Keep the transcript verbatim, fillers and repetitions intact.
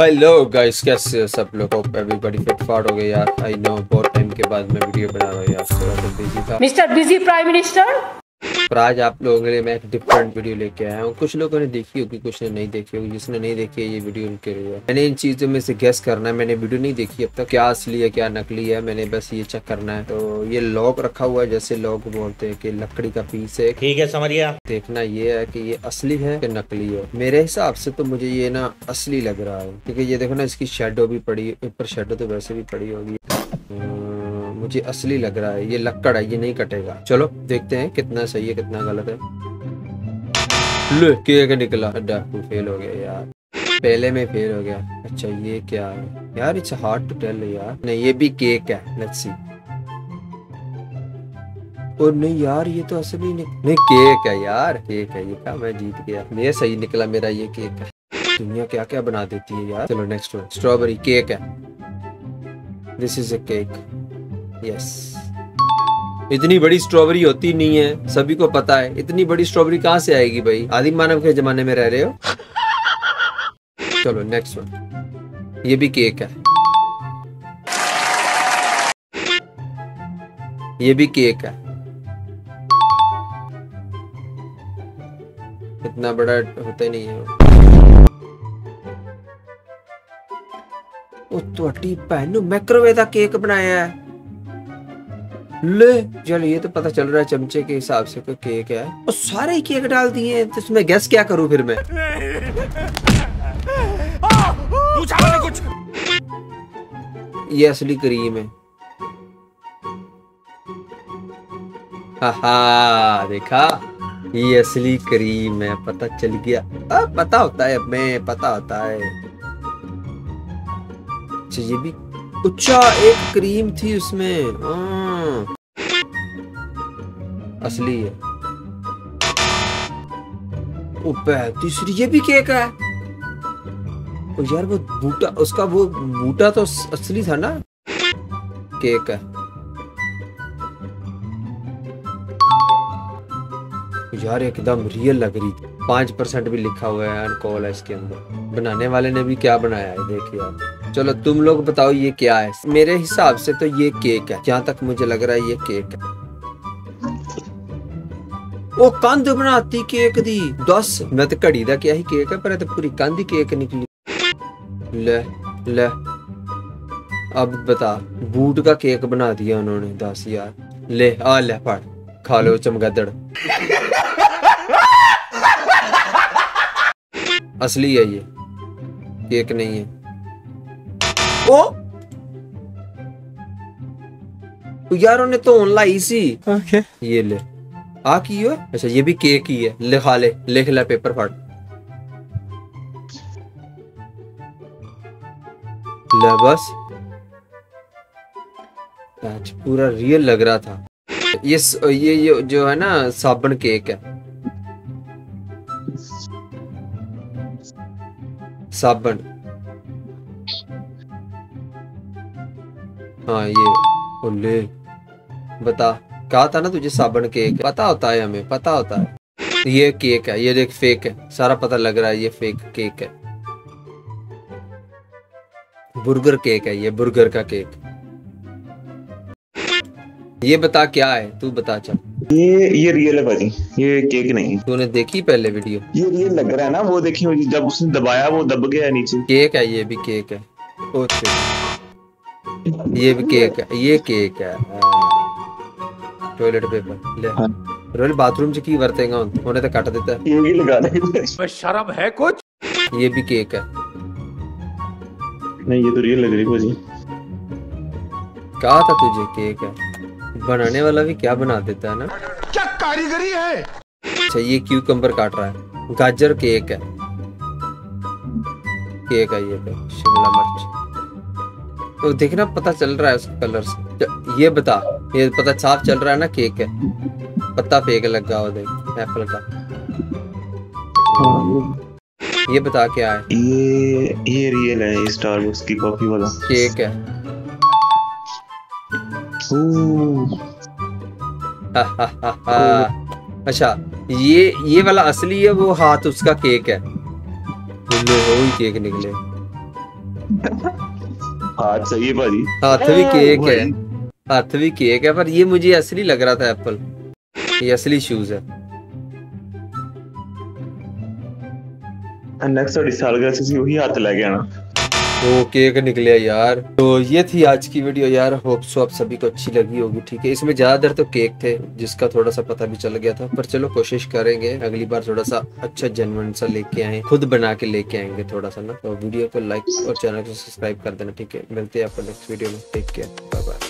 Hello guys, कैसे हो सब लोग? एवरीबॉडी फिट फाट हो गए यार। आई नो बहुत टाइम के बाद मैं वीडियो बना रहा हूं यार, थोड़ा सा बिजी था। Mister busy prime minister. पर आज आप लोगों के लिए मैं एक डिफरेंट वीडियो लेके आया हूँ। कुछ लोगों ने देखी होगी, कुछ ने नहीं देखी होगी। जिसने नहीं देखी है ये वीडियो उनके लिए। मैंने इन चीजों में से गेस करना है। मैंने वीडियो नहीं देखी अब तक, क्या असली है क्या नकली है, मैंने बस ये चेक करना है। तो ये लॉक रखा हुआ है, जैसे लॉक बोलते हैं कि लकड़ी का पीस है, ठीक है समझिए। देखना ये है कि ये असली है कि नकली है। मेरे हिसाब से तो मुझे ये ना असली लग रहा है, क्योंकि ये देखो ना, इसकी शेडो भी पड़ी ऊपर, शेडो तो वैसे भी पड़ी होगी। मुझे असली लग रहा है, ये लक्कड़ है, ये नहीं कटेगा। चलो देखते हैं कितना सही है कितना गलत है। ले केक निकला, डाकू फेल हो गया यार, पहले में फेल हो गया। अच्छा ये क्या है यार, इट्स हार्ड टू टेल यार। नहीं ये भी केक है, लेट्स सी। और नहीं यार ये तो असली नहीं, केक है यार, केक है ये। क्या मैं जीत गया, ये सही निकला मेरा, ये केक है। दुनिया क्या क्या बना देती है यार। चलो नेक्स्ट वन, स्ट्रॉबेरी केक है। This is a cake, yes. इतनी बड़ी स्ट्रॉबेरी होती नहीं है, सभी को पता है। इतनी बड़ी स्ट्रॉबेरी कहाँ से आएगी भाई, आदि मानव के जमाने में रह रहे हो। चलो नेक्स्ट वन, ये भी केक है, ये भी केक है। इतना बड़ा होता नहीं है। ओ तो अटी पहनो, माइक्रोवेव का केक बनाया है। ले चलो ये तो पता चल रहा है चमचे के हिसाब से कोई केक है। और सारे ही केक डाल दिए, तो इसमें गैस क्या करूं फिर मैं। कुछ ये असली क्रीम है। हाहा देखा, ये असली क्रीम है, पता चल गया। अब पता होता है, मैं पता होता है। अच्छा ये भी, अच्छा एक क्रीम थी उसमें, आ, असली है। तीसरी ये भी केक है। ओ यार वो बूटा, उसका वो बूटा तो असली था ना, केक है यार, एकदम रियल लग रही थी। पांच परसेंट भी लिखा हुआ है अल्कोहल है इसके अंदर। बनाने वाले ने भी क्या बनाया है देखिए आप। चलो तुम लोग बताओ ये क्या है। मेरे हिसाब से तो ये केक है, जहाँ तक मुझे लग रहा है ये केक है। ओ कंध बनाती केक दी दस, मैं तो घड़ी का क्या ही केक है, पर तो पूरी कंध ही केक निकली। ले ले अब बता, बूट का केक बना दिया उन्होंने दस यार। ले आ ले पड़, खा लो चमगादड़। असली है ये, केक नहीं है। ओ यार उन्हें तो ऑनलाइन इसी okay. ये ले आ की हो। अच्छा ये भी केक ही है, लिखा ले लिख ले पेपर फाड़। ले बस, पूरा रियल लग रहा था। ये ये ये जो है ना साबुन केक है, साबुन। हाँ ये ओले, बता कहा था ना तुझे साबुन केक, पता होता है हमें, पता होता है। ये केक है, ये देख फेक है, सारा पता लग रहा है ये फेक केक है। बर्गर केक है ये, बर्गर का केक। ये बता क्या है, तू बता चल। ये ये रियल है भाजी, ये केक नहीं। तूने देखी पहले वीडियो, ये रियल लग रहा है ना, वो देखी होगी जब उसने दबाया वो दब गया नीचे। केक है ये भी, केक है। ओके ये भी केक है, ये केक है। टॉयलेट पेपर ले हाँ। रोल बाथरूम से की वरतेगा उन्हें तो काट देता है, ये भी लगा दे। शर्म है कुछ। ये भी केक है नहीं, ये तो रियल लग रही भाजी। कहा था तुझे केक है, बनाने वाला भी क्या बना देता है ना, क्या कारीगरी है। अच्छा ये क्यूकम्बर काट रहा है, गाजर केक है, केक है ये, शिमला मिर्च। तो देखना पता चल रहा है उसके कलर से। ये बता, ये पता साफ चल रहा है ना केक है, पत्ता फेंक लगा हो देख एप्पल का। ये बता क्या है, ये ये रियल है, स्टारबक्स की कॉफी वाला केक है। हा, हा, हा, हा। अच्छा ये ये वाला असली है, वो हाथ उसका केक है। केक निकले। हाथ सही है भाई, हाथ भी केक है, हाथ भी केक है, पर ये मुझे असली लग रहा था एप्पल, ये असली शूज है। नेक्स्ट और इस साल का से वही हाथ लग गया ना, तो केक निकले यार। तो ये थी आज की वीडियो यार, होप सो आप सभी को अच्छी लगी होगी। ठीक है, इसमें ज्यादातर तो केक थे जिसका थोड़ा सा पता भी चल गया था, पर चलो कोशिश करेंगे अगली बार थोड़ा सा अच्छा जेन्युइन सा लेके आए, खुद बना के लेके आएंगे थोड़ा सा ना। तो वीडियो को लाइक और चैनल को सब्सक्राइब कर देना। ठीक है, मिलते हैं आपको नेक्स्ट वीडियो में। Take care, bye bye.